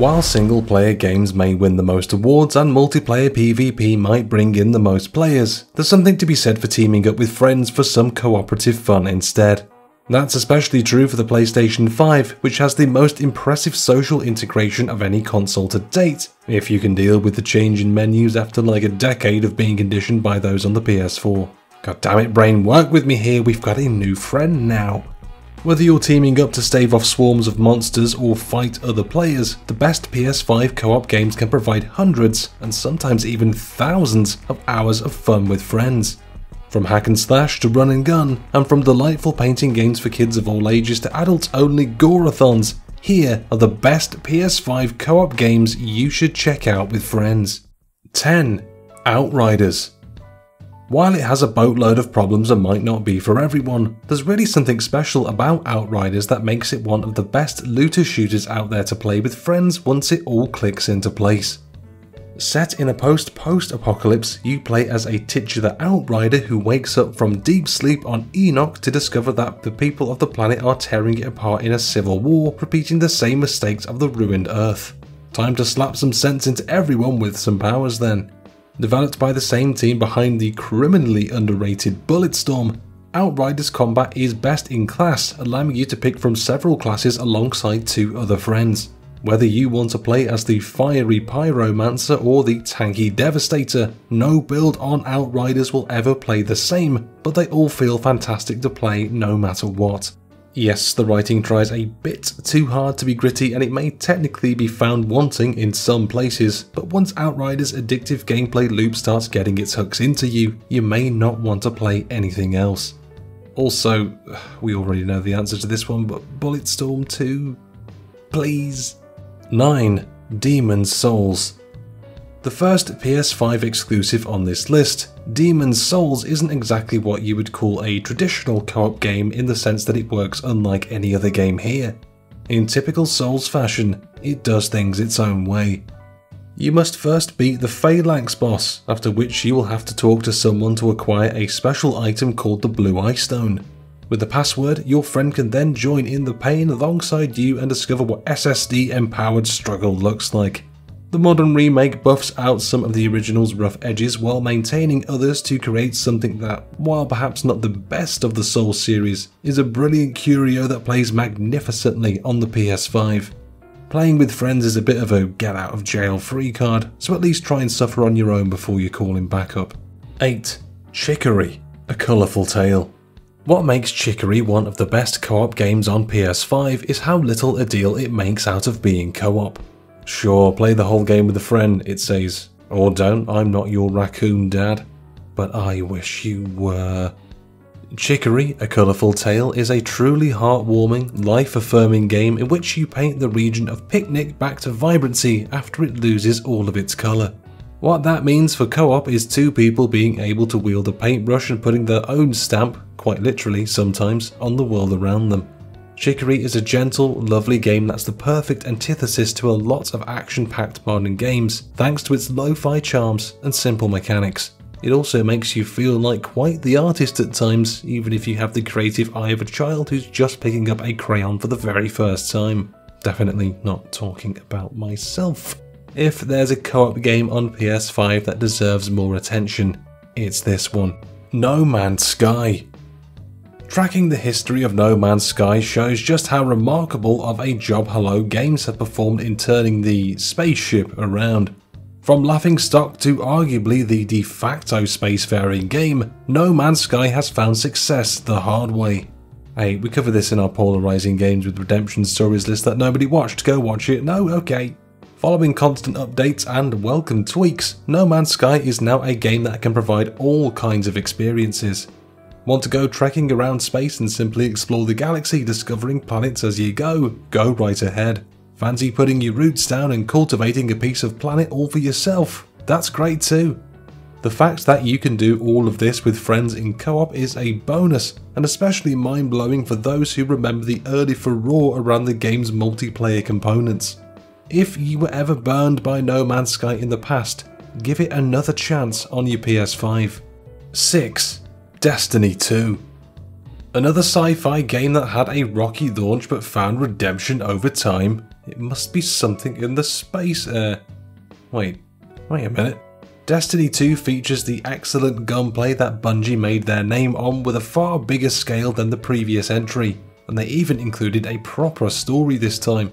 While single-player games may win the most awards and multiplayer PvP might bring in the most players, there's something to be said for teaming up with friends for some cooperative fun instead. That's especially true for the PlayStation 5, which has the most impressive social integration of any console to date, if you can deal with the change in menus after like a decade of being conditioned by those on the PS4. God damn it, brain, work with me here, we've got a new friend now. Whether you're teaming up to stave off swarms of monsters or fight other players, the best PS5 co-op games can provide hundreds, and sometimes even thousands, of hours of fun with friends. From hack and slash to run and gun, and from delightful painting games for kids of all ages to adults-only gore-a-thons, here are the best PS5 co-op games you should check out with friends. 10. Outriders. While it has a boatload of problems and might not be for everyone, there's really something special about Outriders that makes it one of the best looter shooters out there to play with friends once it all clicks into place. Set in a post-apocalypse, you play as a titular outrider who wakes up from deep sleep on Enoch to discover that the people of the planet are tearing it apart in a civil war, repeating the same mistakes of the ruined Earth. Time to slap some sense into everyone with some powers then. Developed by the same team behind the criminally underrated Bulletstorm, Outriders combat is best in class, allowing you to pick from several classes alongside two other friends. Whether you want to play as the fiery pyromancer or the tanky devastator, no build on Outriders will ever play the same, but they all feel fantastic to play no matter what. Yes, the writing tries a bit too hard to be gritty and it may technically be found wanting in some places, but once Outriders' addictive gameplay loop starts getting its hooks into you, you may not want to play anything else. Also, we already know the answer to this one, but Bulletstorm 2? Please? 9. Demon's Souls. The first PS5 exclusive on this list, Demon's Souls isn't exactly what you would call a traditional co-op game in the sense that it works unlike any other game here. In typical Souls fashion, it does things its own way. You must first beat the Phalanx boss, after which you will have to talk to someone to acquire a special item called the Blue Eye Stone. With the password, your friend can then join in the pain alongside you and discover what SSD-empowered struggle looks like. The modern remake buffs out some of the original's rough edges while maintaining others to create something that, while perhaps not the best of the Souls series, is a brilliant curio that plays magnificently on the PS5. Playing with friends is a bit of a get-out-of-jail-free card, so at least try and suffer on your own before you call him back up. 8. Chicory: A Colorful Tale. What makes Chicory one of the best co-op games on PS5 is how little a deal it makes out of being co-op. Sure, play the whole game with a friend, it says, or don't, I'm not your raccoon dad, but I wish you were. Chicory: A Colorful Tale is a truly heartwarming, life-affirming game in which you paint the region of Picnic back to vibrancy after it loses all of its colour. What that means for co-op is two people being able to wield a paintbrush and putting their own stamp, quite literally sometimes, on the world around them. Chicory is a gentle, lovely game that's the perfect antithesis to a lot of action-packed modern games, thanks to its lo-fi charms and simple mechanics. It also makes you feel like quite the artist at times, even if you have the creative eye of a child who's just picking up a crayon for the very first time. Definitely not talking about myself. If there's a co-op game on PS5 that deserves more attention, it's this one. No Man's Sky. Tracking the history of No Man's Sky shows just how remarkable of a job Hello Games have performed in turning the spaceship around. From laughingstock to arguably the de facto spacefaring game, No Man's Sky has found success the hard way. Hey, we cover this in our polarizing games with redemption stories list that nobody watched, go watch it, no, okay. Following constant updates and welcome tweaks, No Man's Sky is now a game that can provide all kinds of experiences. Want to go trekking around space and simply explore the galaxy, discovering planets as you go? Go right ahead. Fancy putting your roots down and cultivating a piece of planet all for yourself? That's great too. The fact that you can do all of this with friends in co-op is a bonus, and especially mind-blowing for those who remember the early furore around the game's multiplayer components. If you were ever burned by No Man's Sky in the past, give it another chance on your PS5. 6. Destiny 2. Another sci-fi game that had a rocky launch but found redemption over time. It must be something in the space air. Wait a minute. Destiny 2 features the excellent gunplay that Bungie made their name on with a far bigger scale than the previous entry, and they even included a proper story this time.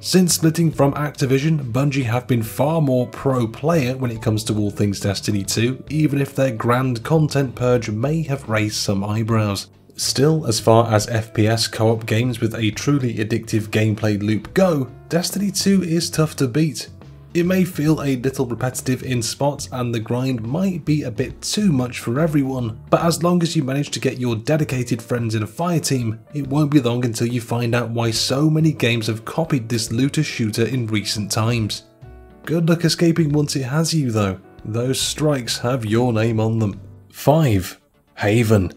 Since splitting from Activision, Bungie have been far more pro-player when it comes to all things Destiny 2, even if their grand content purge may have raised some eyebrows. Still, as far as FPS co-op games with a truly addictive gameplay loop go, Destiny 2 is tough to beat. It may feel a little repetitive in spots and the grind might be a bit too much for everyone, but as long as you manage to get your dedicated friends in a fireteam, it won't be long until you find out why so many games have copied this looter shooter in recent times. Good luck escaping once it has you though, those strikes have your name on them. 5. Haven.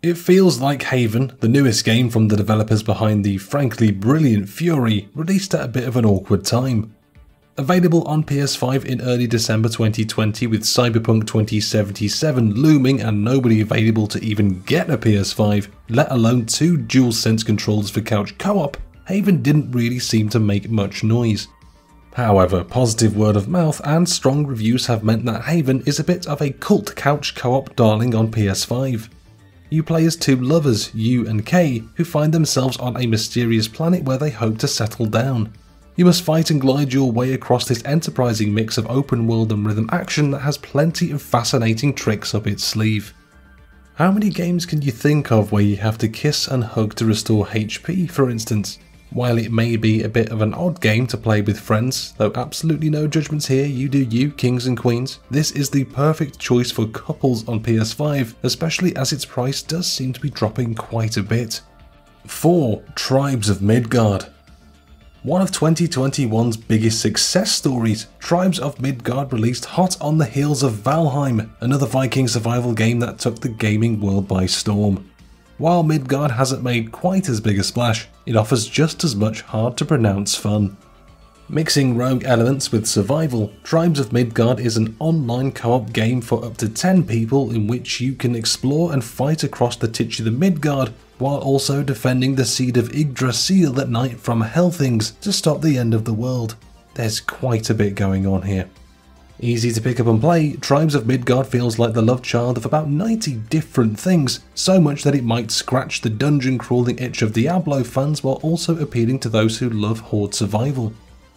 It feels like Haven, the newest game from the developers behind the frankly brilliant Fury, released at a bit of an awkward time. Available on PS5 in early December 2020 with Cyberpunk 2077 looming and nobody available to even get a PS5, let alone two DualSense controllers for couch co-op, Haven didn't really seem to make much noise. However, positive word of mouth and strong reviews have meant that Haven is a bit of a cult couch co-op darling on PS5. You play as two lovers, Yu and Kay, who find themselves on a mysterious planet where they hope to settle down. You must fight and glide your way across this enterprising mix of open world and rhythm action that has plenty of fascinating tricks up its sleeve. How many games can you think of where you have to kiss and hug to restore HP, for instance? While it may be a bit of an odd game to play with friends, though absolutely no judgments here, you do you, kings and queens, this is the perfect choice for couples on PS5, especially as its price does seem to be dropping quite a bit. 4. Tribes of Midgard. One of 2021's biggest success stories, Tribes of Midgard released hot on the heels of Valheim, another Viking survival game that took the gaming world by storm. While Midgard hasn't made quite as big a splash, it offers just as much hard-to-pronounce fun. Mixing rogue elements with survival, Tribes of Midgard is an online co-op game for up to 10 people in which you can explore and fight across the titular Midgard, while also defending the seed of Yggdrasil at night from Hellthings to stop the end of the world. There's quite a bit going on here. Easy to pick up and play, Tribes of Midgard feels like the love child of about 90 different things, so much that it might scratch the dungeon crawling itch of Diablo fans while also appealing to those who love horde survival.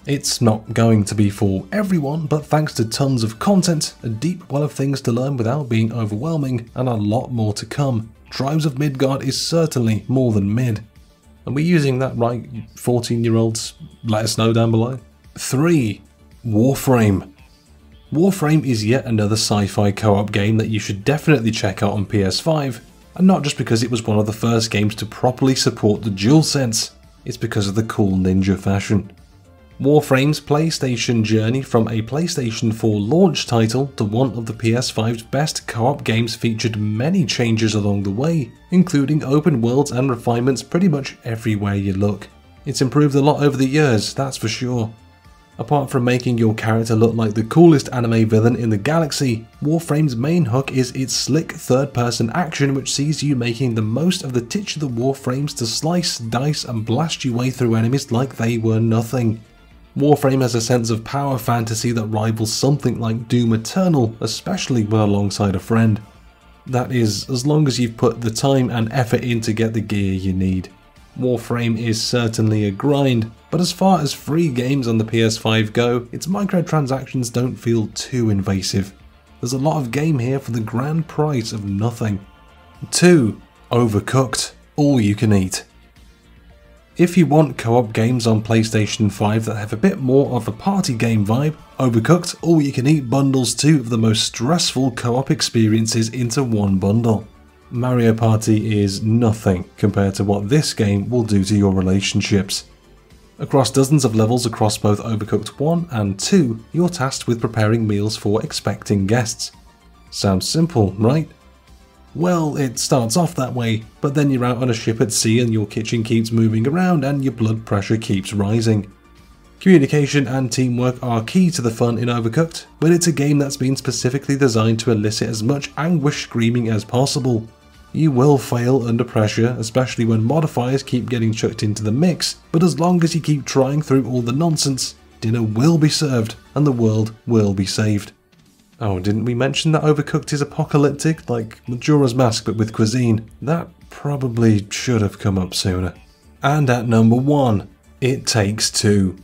It's not going to be for everyone, but thanks to tons of content, a deep well of things to learn without being overwhelming, and a lot more to come, Tribes of Midgard is certainly more than mid. And we're using that right, 14-year-olds, let us know down below. 3. Warframe. Warframe is yet another sci-fi co-op game that you should definitely check out on PS5, and not just because it was one of the first games to properly support the DualSense, it's because of the cool ninja fashion. Warframe's PlayStation journey from a PlayStation 4 launch title to one of the PS5's best co-op games featured many changes along the way, including open worlds and refinements pretty much everywhere you look. It's improved a lot over the years, that's for sure. Apart from making your character look like the coolest anime villain in the galaxy, Warframe's main hook is its slick third-person action which sees you making the most of the titular Warframes to slice, dice and blast your way through enemies like they were nothing. Warframe has a sense of power fantasy that rivals something like Doom Eternal, especially when alongside a friend. That is, as long as you've put the time and effort in to get the gear you need. Warframe is certainly a grind, but as far as free games on the PS5 go, its microtransactions don't feel too invasive. There's a lot of game here for the grand price of nothing. 2. Overcooked! All You Can Eat. If you want co-op games on PlayStation 5 that have a bit more of a party game vibe, Overcooked! All You Can Eat bundles two of the most stressful co-op experiences into one bundle. Mario Party is nothing compared to what this game will do to your relationships. Across dozens of levels across both Overcooked 1 and 2, you're tasked with preparing meals for expecting guests. Sounds simple, right? Well, it starts off that way, but then you're out on a ship at sea and your kitchen keeps moving around and your blood pressure keeps rising. Communication and teamwork are key to the fun in Overcooked, but it's a game that's been specifically designed to elicit as much anguish screaming as possible. you will fail under pressure, especially when modifiers keep getting chucked into the mix, but as long as you keep trying through all the nonsense, dinner will be served and the world will be saved. Oh, didn't we mention that Overcooked is apocalyptic, like Majora's Mask but with cuisine? That probably should have come up sooner. And at number 1, It Takes Two.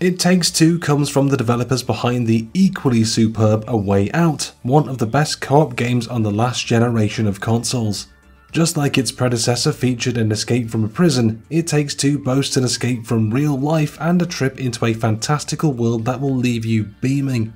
It Takes Two comes from the developers behind the equally superb A Way Out, one of the best co-op games on the last generation of consoles. Just like its predecessor featured an escape from a prison, It Takes Two boasts an escape from real life and a trip into a fantastical world that will leave you beaming.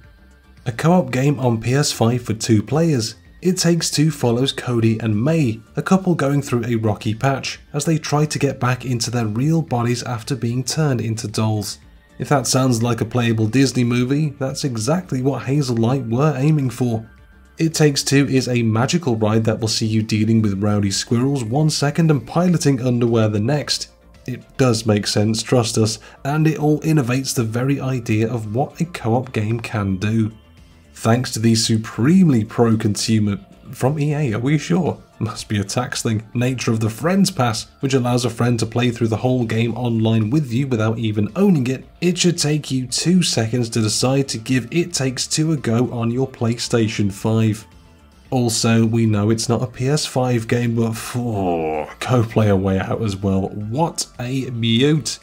A co-op game on PS5 for 2 players, It Takes Two follows Cody and May, a couple going through a rocky patch, as they try to get back into their real bodies after being turned into dolls. If that sounds like a playable Disney movie, that's exactly what Hazel Light were aiming for. It Takes Two is a magical ride that will see you dealing with rowdy squirrels one second and piloting underwear the next. It does make sense, trust us, and it all innovates the very idea of what a co-op game can do. Thanks to the supremely pro-consumer, from EA, are we sure? Must be a tax thing, nature of the Friends Pass, which allows a friend to play through the whole game online with you without even owning it, it should take you 2 seconds to decide to give It Takes Two a go on your PlayStation 5. Also, we know it's not a PS5 game, but go play A Way Out as well. What a beaut!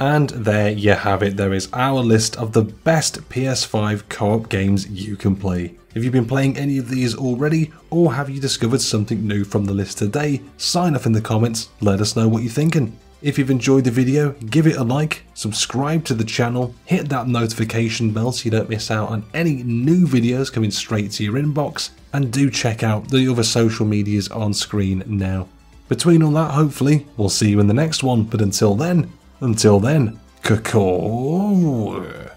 And there you have it, there is our list of the best PS5 co-op games you can play. If you've been playing any of these already, or have you discovered something new from the list today, sign up in the comments, let us know what you're thinking. If you've enjoyed the video, give it a like, subscribe to the channel, hit that notification bell so you don't miss out on any new videos coming straight to your inbox, and do check out the other social medias on screen now. Between all that, hopefully, we'll see you in the next one, but until then, kakor.